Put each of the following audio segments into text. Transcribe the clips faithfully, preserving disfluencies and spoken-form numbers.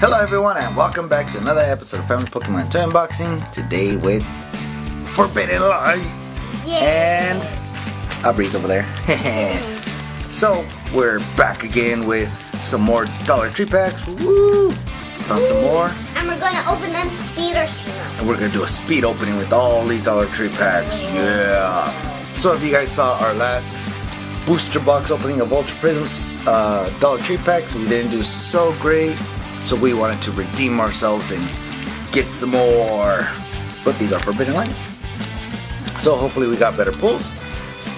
Hello everyone and welcome back to another episode of Family Pokemon Toy Unboxing. Today with Forbidden Light. Yeah. And I'll breeze over there. So we're back again with some more Dollar Tree packs. Woo! Found Ooh. some more. And we're gonna open them speed or slow. And we're gonna do a speed opening with all these Dollar Tree packs. Yeah. So if you guys saw our last booster box opening of Ultra Prism's uh, Dollar Tree packs, we didn't do so great. So we wanted to redeem ourselves and get some more. But these are Forbidden Light. So hopefully we got better pulls.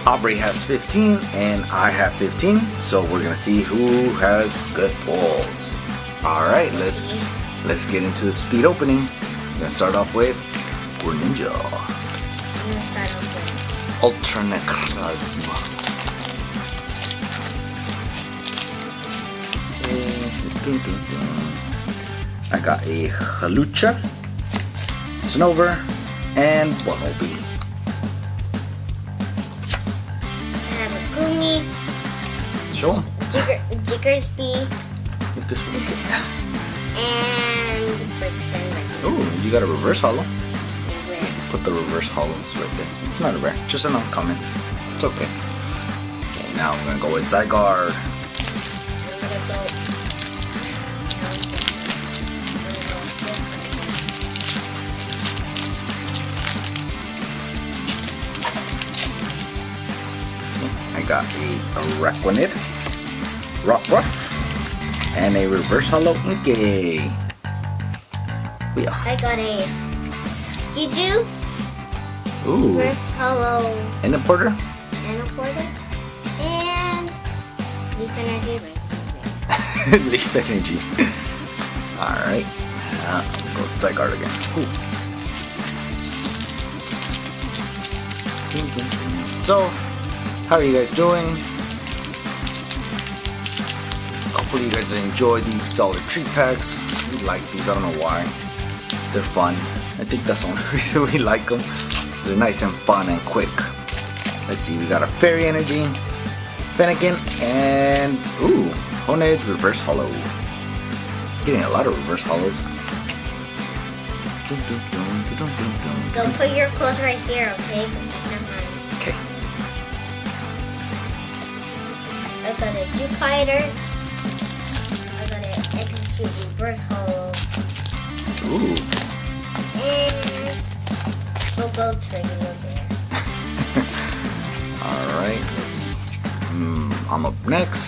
Aubrey has fifteen and I have fifteen. So we're gonna see who has good pulls. Alright, let's let's get into the speed opening. I'm gonna start off with Gourninja. I'm gonna start off with Ultra Krasma. I got a Hawlucha, Snover, and Bumblebee. I have a Goomy. Sure. Jiggersby. Look this one. And Brixen. Oh, you got a reverse holo. Put the reverse holos right there. It's not a rare, just an uncommon. It's okay. Okay, now I'm gonna go with Zygarde. I got a Requinid, Rockruff, and a reverse holo Inkay. We are. I got a Skiddo. Ooh. Reverse holo. And a Porter. And a Porter. And Leaf Energy. Right? Leaf Energy. All right. Now I'll go with Zygarde again. Ooh. So. How are you guys doing? Hopefully you guys enjoy these Dollar Tree packs. We like these, I don't know why. They're fun. I think that's the only reason we like them. They're nice and fun and quick. Let's see, we got a Fairy Energy, Fennekin, and ooh, Honedge Reverse Hollow. Getting a lot of Reverse Hollows. Don't put your clothes right here, okay? Okay. I got a Jupiter. I got an X two reverse holo. Ooh. And we'll go to it there. Alright, let's see. Mm, I'm up next.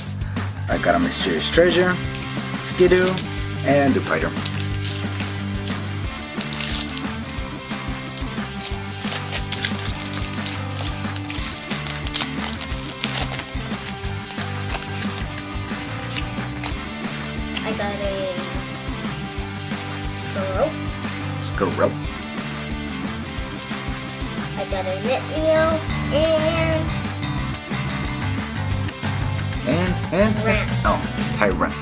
I got a Mysterious Treasure, Skiddo, and Jupiter. I got a Skiddo. Skiddo. I got a Litleo and and and Tyrunt. Oh, Tyrunt.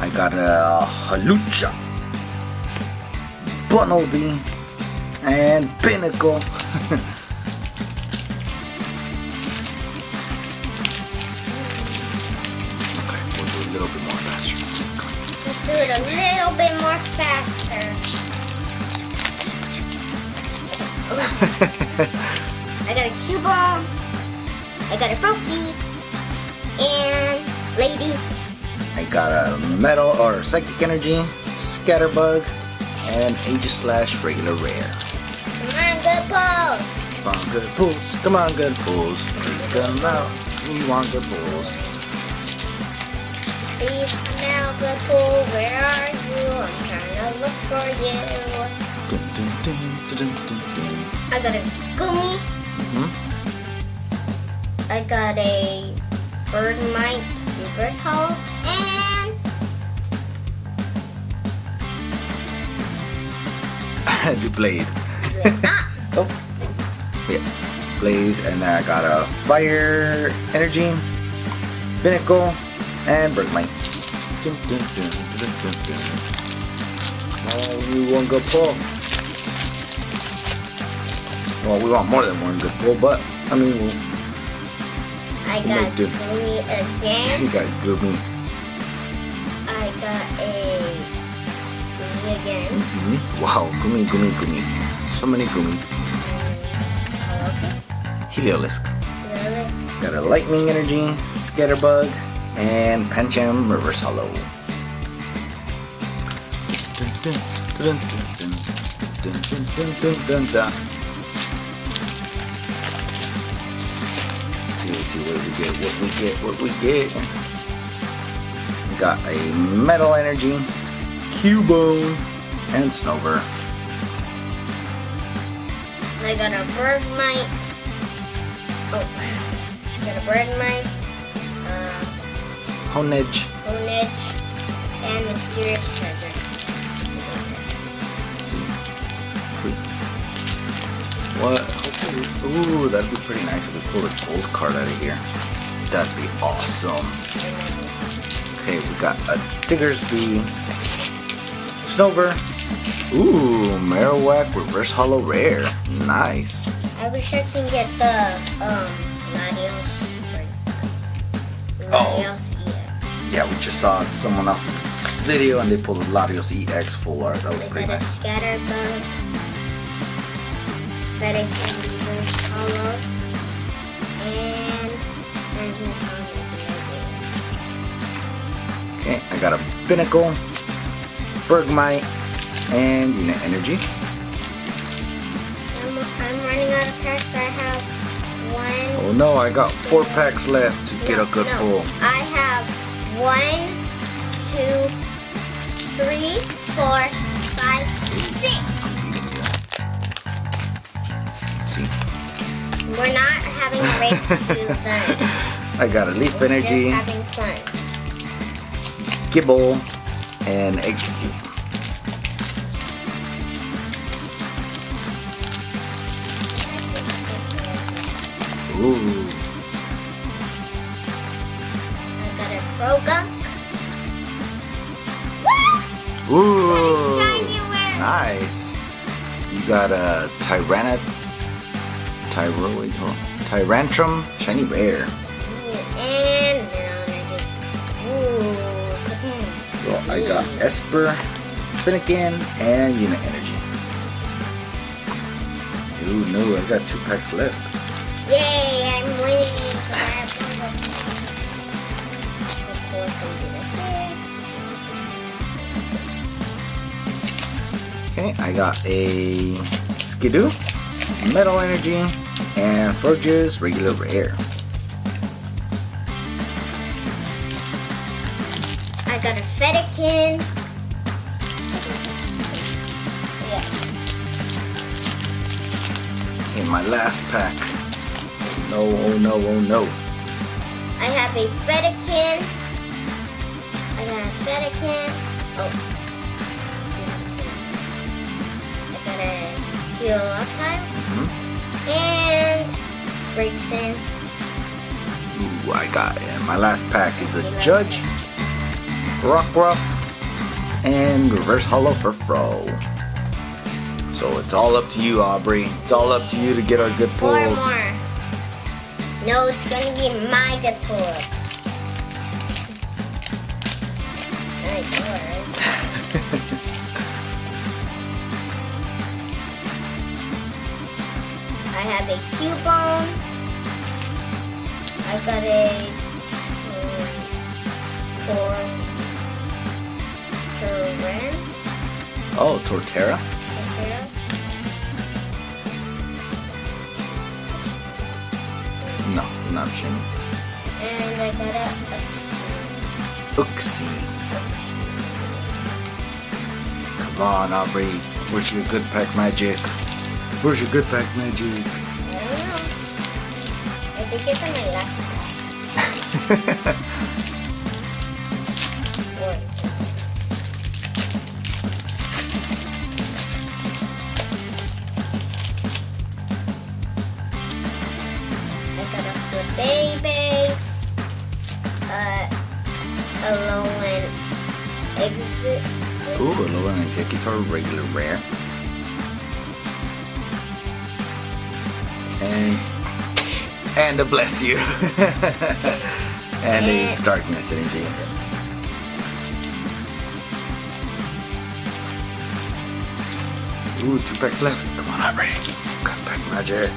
I got a Hawlucha, Bunnel Bean, and Binacle. Do it a little bit more faster. I got a Q-ball. I got a Froakie. And Lady. I got a Metal or Psychic Energy, Scatterbug, and Aegis Slash Regular Rare. Come on, good pulls. Come on, good pulls. Come on, good pulls. Please come out. We want good pulls. Please come out, good pull. Where are you? I'm trying to look for you. Dun, dun, dun, dun, dun, dun. I got a Goomy. Mm-hmm. I got a Birdmite reverse holo and the blade. Yeah. Oh, yeah, blade, and I got a Fire Energy, Binacle. And Birdmite. Oh, we want good pull. Well, we want more than one good pull, but I mean, we'll, I we'll got Goomy again. You got Goomy. I got a Goomy. Wow, Goomy, Goomy, Goomy. So many Goomies. Heliolisk. Heliolisk. Got a Lightning Energy, Scatterbug, and Pancham Reverse Hollow. Let's see what we get, what we get, what we get. We got a Metal Energy, Cubone, and Snover. I got a Birdmite. Oh, I got a Birdmite. Uh, Honedge. Honedge. And Mysterious Treasure. What? Ooh, that'd be pretty nice if we pulled a gold card out of here. That'd be awesome. Okay, we got a Diggersby, Snover. Ooh, Marowak Reverse Hollow Rare. Nice. I wish I can get the um Latios. Latios oh. E X. Yeah, we just saw someone else's video and they pulled a Latios E X full art. That was we pretty got nice. A Scatterbug. Fennekin Reverse Hollow, and there's no comment. Okay, I got a Binacle, Birdmite, and Unit Energy. I'm, I'm running out of packs, I have one. Oh no, I got four two, packs left to no, get a good no. pull. I have one, two, three, four, five, six. We're not having a race to done. I got a Leaf We're Energy, just having fun. Q-ball, and Execute. Ooh. I got a Froakie. Ooh. Nice. You got a Tyrunt. Tyroid, oh, Tyrantrum, Shiny Rare. And Ooh, well, I got Esper, Fennekin, and Unit Energy. Ooh, no, I got two packs left. Yay, I'm winning. So I have one okay, I got a Skiddo, Metal Energy, and Forge's Regular Rare. I got a Fennekin. Yeah. In my last pack. No, oh no, oh no. I have a Fennekin. I got a Fennekin. Oh. I got a Heliolisk. And Brixen. Ooh, I got it. My last pack is a Judge, Rockruff, and Reverse Hollow for Fro. So it's all up to you, Aubrey. It's all up to you to get our good pulls. Four more. No, it's gonna be my good pulls. I have a Cubone. I got a Torterra. Oh, Torterra. Torterra. No, not shiny. And I got a Uxie. Uxie. Come on, Aubrey. Where's your good pack magic? Where's your good pack magic? I don't know. I think it's on my last pack. I got a Flabébé, uh, a Alolan Executor. Ooh, Alolan Executor, Regular Rare. And, and a Bless You. and a Darkness Energy. Ooh, two packs left. Come on, Aubrey. Cut pack magic.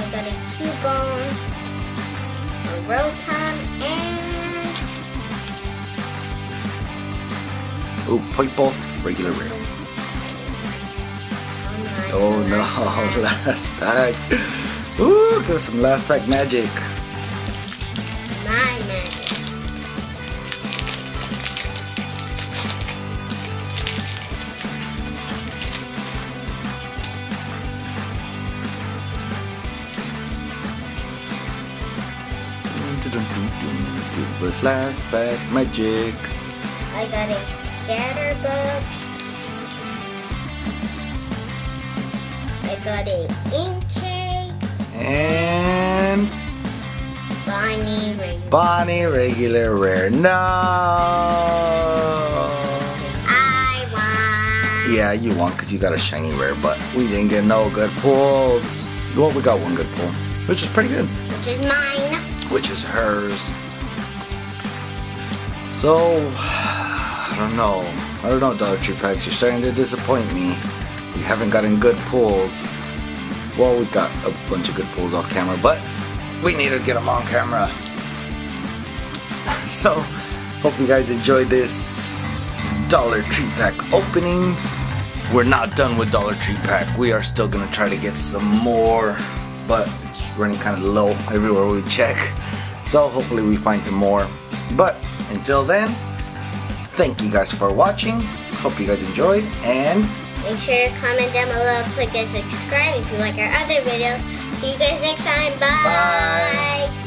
We got a Cubone, a Rotom, and... Oh, Point Ball, regular rail. Oh, oh no, last pack. Ooh, got some last pack magic. My last pack magic. I got a Scatterbug. I got a Inkay. And Bonnie regular. Bonnie regular rare. No. I won. Yeah, you won because you got a shiny rare, but we didn't get no good pulls. Well, we got one good pull, which is pretty good. Which is mine. Which is hers. So, I don't know. I don't know, Dollar Tree packs. You're starting to disappoint me. We haven't gotten good pulls. Well, we got a bunch of good pulls off camera, but we need to get them on camera. So, hope you guys enjoyed this Dollar Tree pack opening. We're not done with Dollar Tree pack. We are still going to try to get some more, but it's running kind of low everywhere we check. So, hopefully we find some more. But until then, thank you guys for watching. Hope you guys enjoyed, and make sure to comment down below, click and subscribe if you like our other videos. See you guys next time. Bye. Bye.